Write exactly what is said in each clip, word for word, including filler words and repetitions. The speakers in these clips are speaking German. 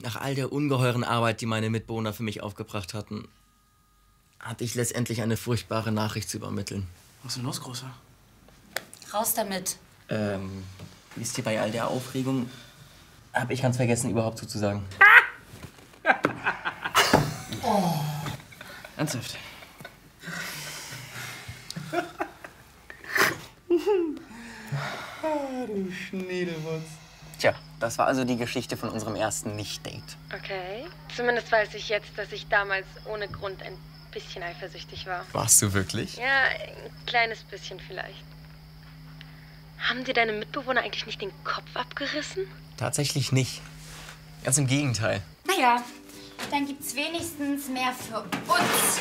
Nach all der ungeheuren Arbeit, die meine Mitbewohner für mich aufgebracht hatten, hatte ich letztendlich eine furchtbare Nachricht zu übermitteln. Was ist denn los, Großer? Raus damit. Ähm, wisst ihr, bei all der Aufregung habe ich ganz vergessen, überhaupt zuzusagen. Oh. Ernsthaft. Ah, du Schniedelwurz. Tja, das war also die Geschichte von unserem ersten Nicht-Date. Okay. Zumindest weiß ich jetzt, dass ich damals ohne Grund ein bisschen eifersüchtig war. Warst du wirklich? Ja, ein kleines bisschen vielleicht. Haben dir deine Mitbewohner eigentlich nicht den Kopf abgerissen? Tatsächlich nicht. Ganz im Gegenteil. Naja, dann gibt's wenigstens mehr für uns.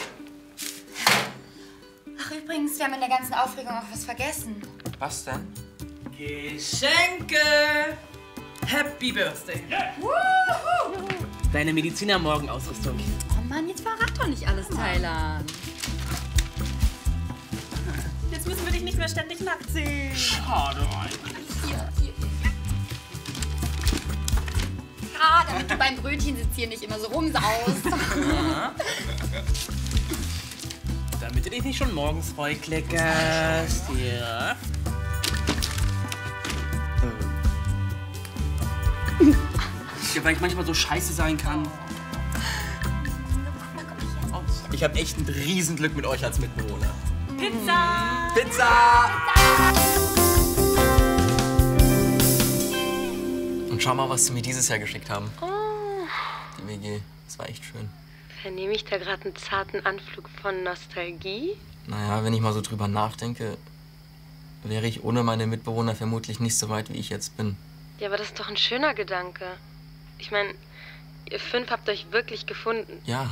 Ach, übrigens, wir haben in der ganzen Aufregung auch was vergessen. Was denn? Geschenke! Happy Birthday! Yeah. Woohoo. Deine Mediziner-Morgenausrüstung. Oh Mann, jetzt verrat doch nicht alles, Tyler. Jetzt müssen wir dich nicht mehr ständig nackt sehen. Schade. Hier, hier, hier. Ah, damit du beim Brötchen sitzt hier nicht immer so rumsaust. Ja. Damit du dich nicht schon morgens vollkleckerst. Ja. Ja, weil ich manchmal so scheiße sein kann. Ich habe echt ein Riesenglück mit euch als Mitbewohner. Pizza! Pizza! Und schau mal, was sie mir dieses Jahr geschickt haben. Oh. Die W G. Das war echt schön. Vernehme ich da gerade einen zarten Anflug von Nostalgie? Naja, wenn ich mal so drüber nachdenke, wäre ich ohne meine Mitbewohner vermutlich nicht so weit, wie ich jetzt bin. Ja, aber das ist doch ein schöner Gedanke. Ich meine, ihr fünf habt euch wirklich gefunden. Ja.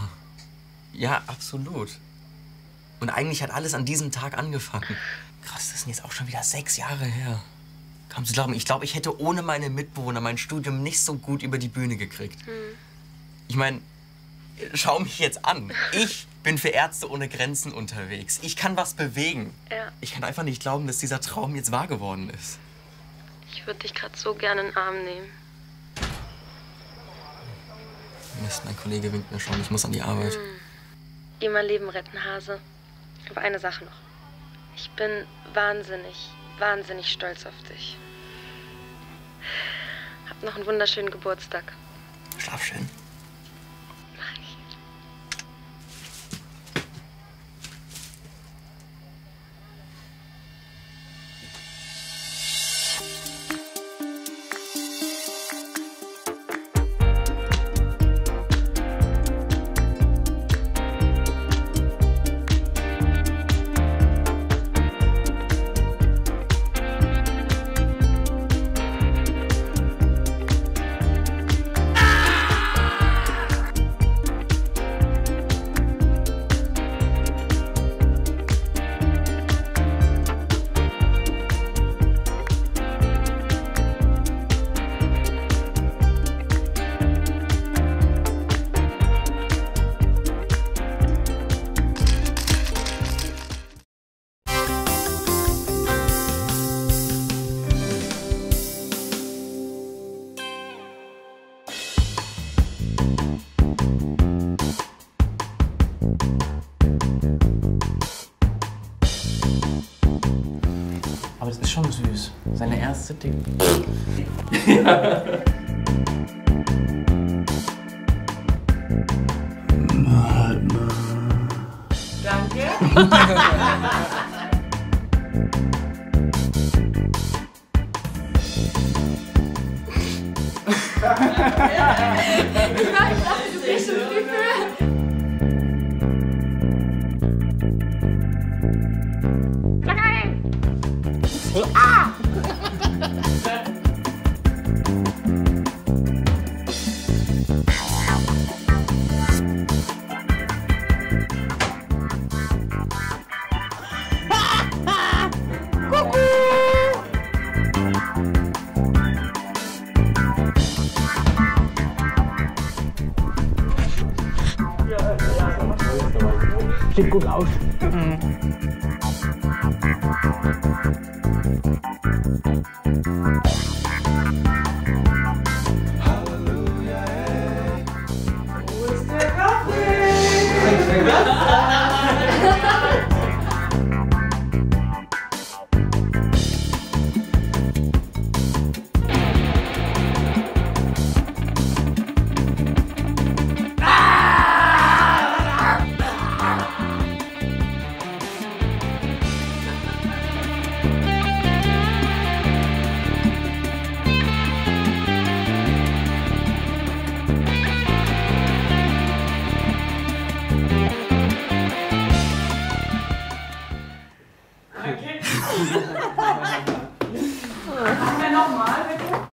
Ja, absolut. Und eigentlich hat alles an diesem Tag angefangen. Krass, das sind jetzt auch schon wieder sechs Jahre her. Kaum zu glauben, ich glaube, ich hätte ohne meine Mitbewohner mein Studium nicht so gut über die Bühne gekriegt. Hm. Ich meine, schau mich jetzt an. Ich bin für Ärzte ohne Grenzen unterwegs. Ich kann was bewegen. Ja. Ich kann einfach nicht glauben, dass dieser Traum jetzt wahr geworden ist. Ich würde dich gerade so gerne in den Arm nehmen. Mist, mein Kollege winkt mir schon. Ich muss an die Arbeit. Hm. Immer Leben retten, Hase. Aber eine Sache noch. Ich bin wahnsinnig, wahnsinnig stolz auf dich. Hab noch einen wunderschönen Geburtstag. Schlaf schön. Mach ich. Aber das ist schon süß. Seine erste Ding. Ja. Danke. Ich dachte, du bist schon viel früher. Ah! Sieht gut aus.